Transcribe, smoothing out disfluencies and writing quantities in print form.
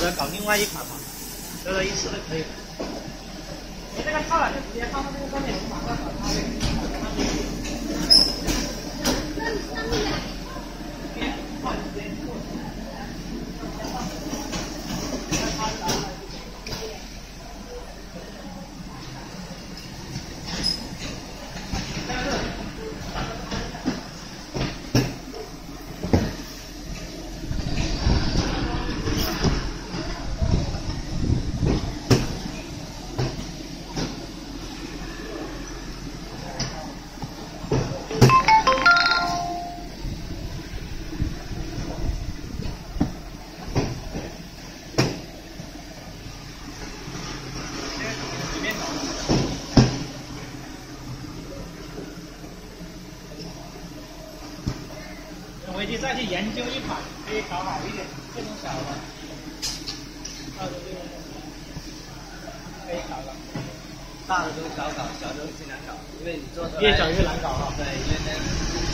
者搞另外一款嘛，得到一次的可以。你这个套了就直接放到这个上面，马上搞它这个。回去再去研究一款可以搞好一点，这种小的，到时候可以搞了。大的都少搞，小的都最难搞，因为你做出来越小越难搞哈。对，因为。